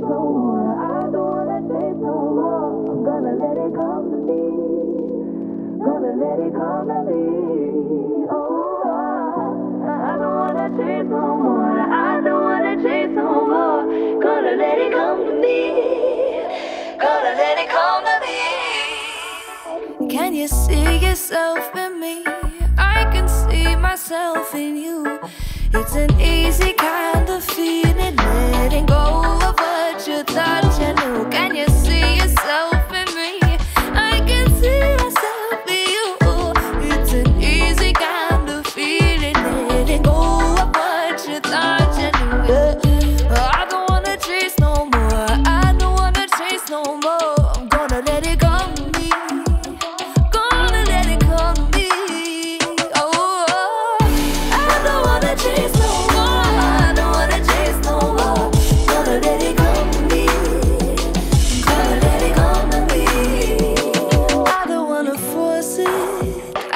chase no more. I don't wanna chase no more. I'm gonna let it come to me. Gonna let it come to me. Oh, I don't wanna chase no more. I don't wanna chase no more. Gonna let it come to me. Gonna let it come to me. Can you see yourself in me? I can see myself in you. It's an easy kind of feeling, letting go of what you thought you knew. Can you see yourself in me? I can see myself in you. It's an easy kind of feeling, letting go of what you thought you knew. I don't wanna chase no more. I don't wanna chase no more. I'm gonna let it go.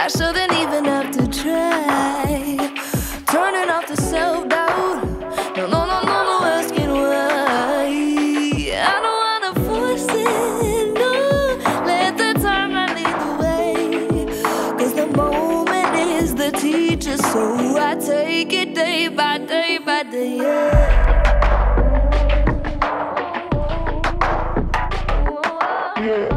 I shouldn't even have to try. Turning off the self-doubt. No asking why. I don't wanna force it, no. Let the timeline lead the way, 'cause the moment is the teacher, so I take it day by day by day, yeah. Yeah.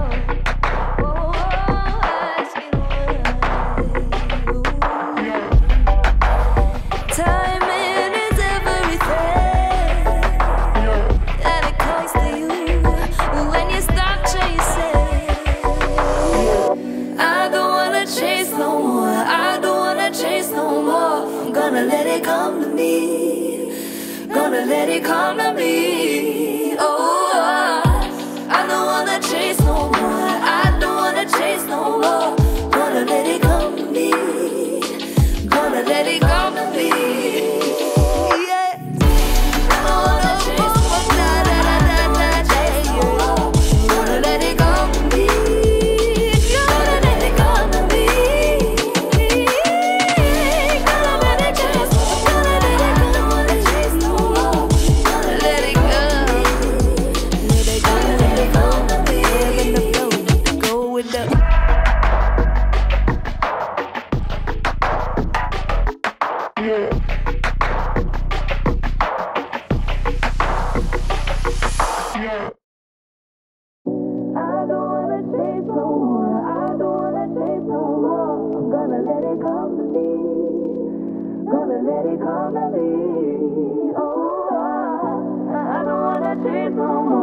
Let it come to me. Gonna let it come to me. Oh, I don't wanna chase no more. I don't wanna chase no more. Gonna let it come to me. Gonna let it come to me. Yeah. I don't wanna chase no more. I don't wanna chase no more. I'm gonna let it come to me. Gonna let it come to me. Oh, I don't wanna chase no more.